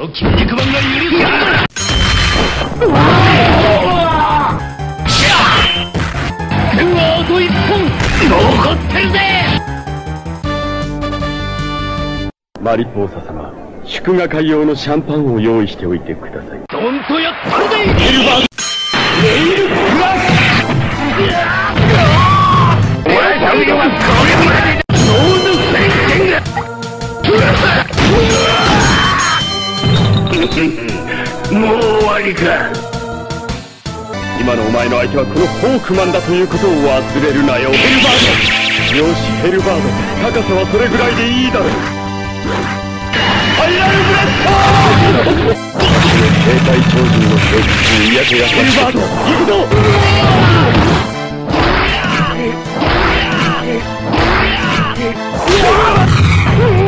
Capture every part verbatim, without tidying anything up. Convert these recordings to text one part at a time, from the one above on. ロッキー肉番が許すか。うわあと一本残ってるぜ。マリポーサ様、祝賀会用のシャンパンを用意しておいてください。どんとやったるぜ。エルバンネイルクラッシュ。俺は神様これまで。もう終わりか。今のお前の相手はこのホークマンだということを忘れるなよ、ヘルバード。よしヘルバード、高さはそれぐらいでいいだろう。ファイナルブレスト。携帯超人の聖術に嫌気がさせた。ヘルバード行くぞ。う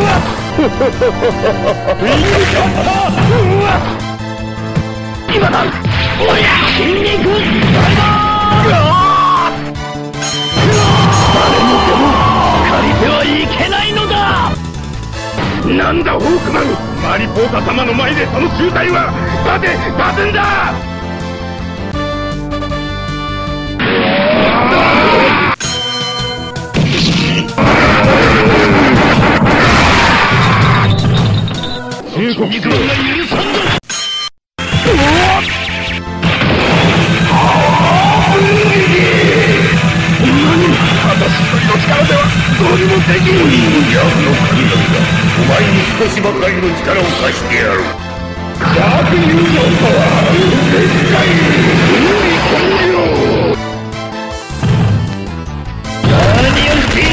わ今だ。おや筋肉スパイダー。誰もでも借りてはいけないのだ。なんだホークマン、マリポータ様の前でその集体は立て立つんだ。中国人が許さんぞ。私一人の力ではどうにもできん。ヤフの神々がお前に少しばかりの力を貸してやる。ダークユーザーとは絶対に無理込むよ。何をしている。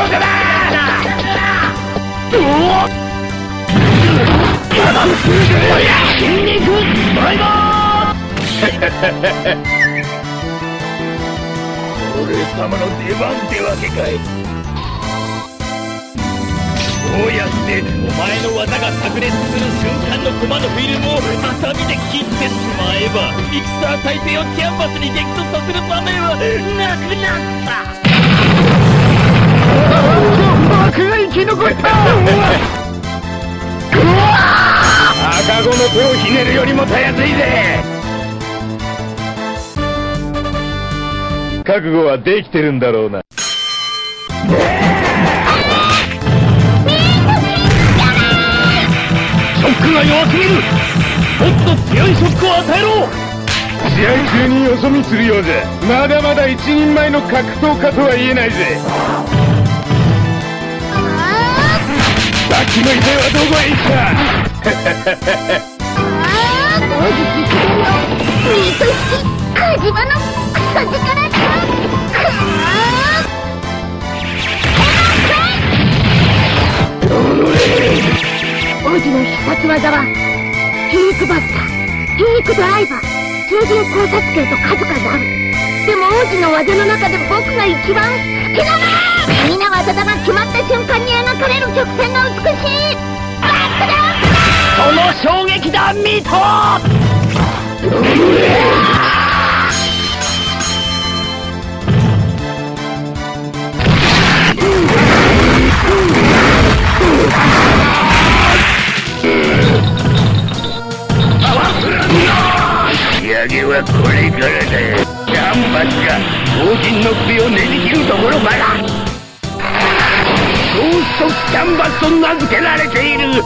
俺様の出番ってわけかい。こうやってお前の技が炸裂する瞬間のコマのフィルムをハサミで切ってしまえば、ミキサー大帝をキャンバスに激突させる場面はなくなった。爆が生き残った。うわ赤子の手をひねるよりもたやすいぜ。覚悟はできてるんだろうな。ショックが弱すぎる。もっと強いショックを与えろ。試合中によそ見するようじゃまだまだ一人前の格闘家とは言えないぜ。さっきの遺体はどこへ行った。カジマのこっちから。王子の必殺技は皮肉バッター、皮肉ドライバー、通常考察系と数々ある。でも王子の技の中で僕が一番好きなのはみんな技だが決まった瞬間に描かれる曲線が美しいバックダンス。その衝撃だミト。次はこれからだよ。キャンバスが後人の首をねじ切るところまだ。ゴーストキャンバスと名付けられている。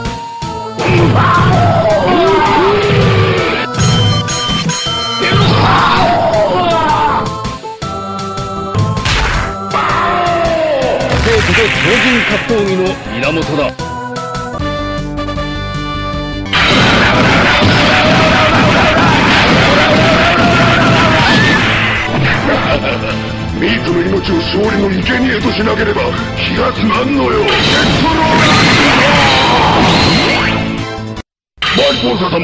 生徒と超人格闘技の源だ。ミートの命を勝利の生贄としなければ気が済まんのよ。エクストローラー。マリポーサ様、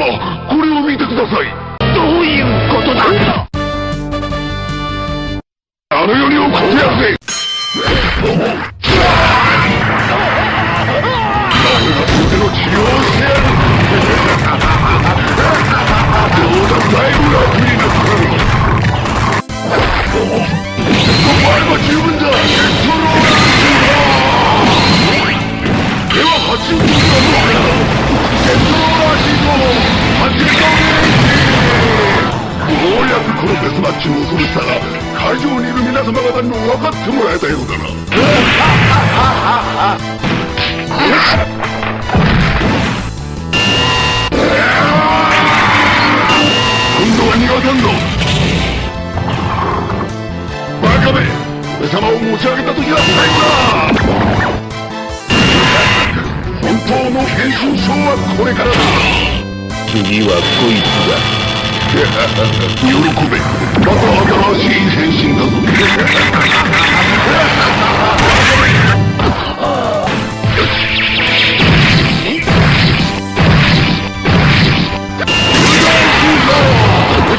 これを見てください。どういうことだ。あの世に送ってやるぜ。お前は十分だ。ってもらえたようだな。今度は逃がさんぞ。バカめ、俺様を持ち上げた時は最後だ。本当の変身ショーはこれからだ。次はこいつだ。喜べ、また新しい変身だぞ。敵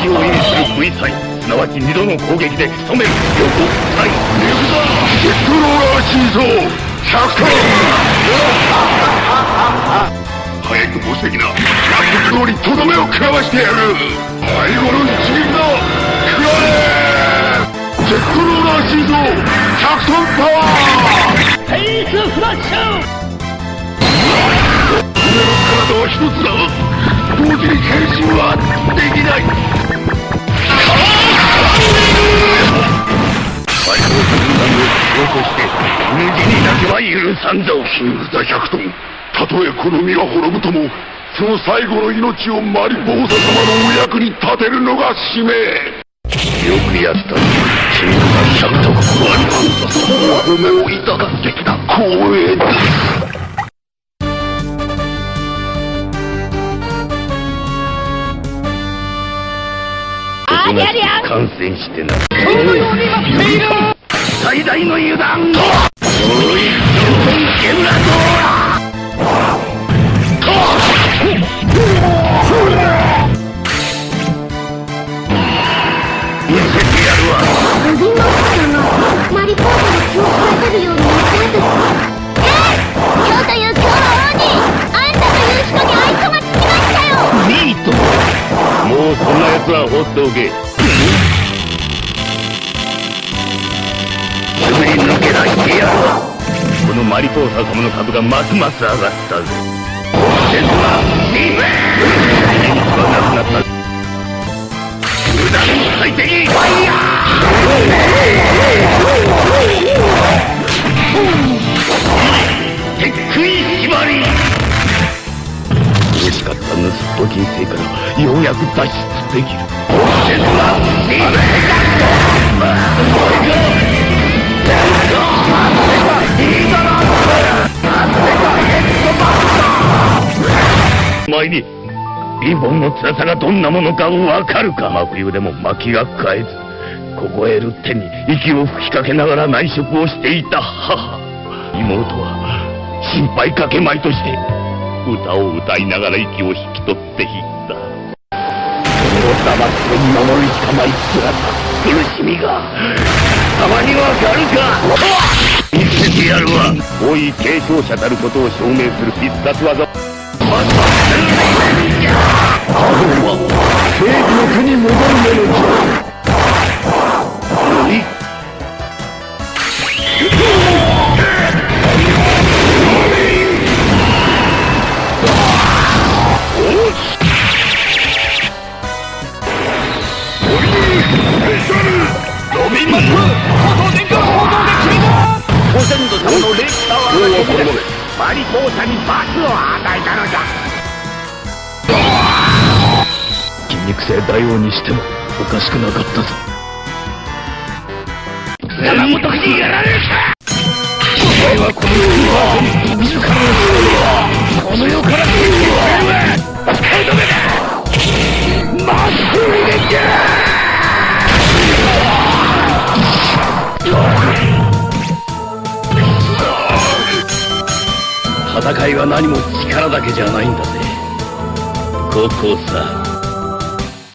を意味する V 祭、すなわちにどの攻撃で仕留める。予告祭ネブザーエクロラシーゾーひゃくトン。早く墓石な落下口にとどめを食らわしてやる。最後の一撃だ。クラレージェットローラーシードひゃくトンパワーフェイスフラッシュ。俺の体は一つだ。同時に変身はできない。最高の分断を強行して脱ぎにだけは許さんぞ。金札ひゃくトン、たとえこの身が滅ぶとも、その最後の命をマリボーサ様のお役に立てるのが使命。よくやった。君が百徳マリボーサ様のお褒めをいただいてきた光栄です。ありゃりゃ感染してな。最大の油断。よーい、ゲムラドーラは放っておけ。すぐに抜け出してやるわ。このマリポーサ様の株がますます上がったぜ。戦闘はリベースはなくなった。無駄に最適ファイヤーテックイ決まり。嬉しかった盗っ人人生からようやく脱出できる。前にリボンの辛さがどんなものかわかるか。真冬でも薪が買えず、凍える手に息を吹きかけながら内職をしていた母。妹は心配かけまいとして歌を歌いながら息を引き取っていった。それを黙って見守るしかない姿、苦しみがたまにわかるか。見せてやるわ。王位継承者たることを証明する必殺技。またアドンは正義の手に戻るものじゃ。マリコーサに罰を与えたのだ。筋肉性大王にしてもおかしくなかったぞ。山本にやられた。お前はこの世を自らのこの世から消えてやる。マスク入れちゃー戦いは何も力だけじゃないんだぜ。ここさ。